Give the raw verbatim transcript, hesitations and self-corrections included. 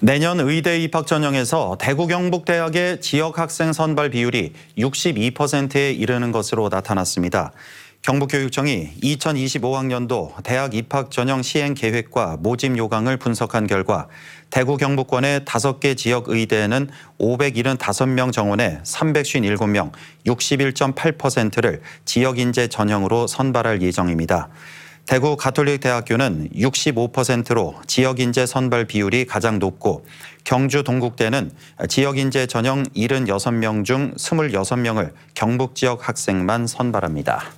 내년 의대 입학 전형에서 대구 경북대학의 지역 학생 선발 비율이 육십이 퍼센트에 이르는 것으로 나타났습니다. 경북교육청이 이천이십오 학년도 대학 입학 전형 시행 계획과 모집 요강을 분석한 결과 대구 경북권의 다섯 개 지역 의대에는 오백칠십오 명 정원에 삼백오십칠 명, 육십일 점 팔 퍼센트를 지역 인재 전형으로 선발할 예정입니다. 대구 가톨릭대학교는 육십오 퍼센트로 지역인재 선발 비율이 가장 높고 경주 동국대는 지역인재 전형 칠십육 명 중 이십육 명을 경북 지역 학생만 선발합니다.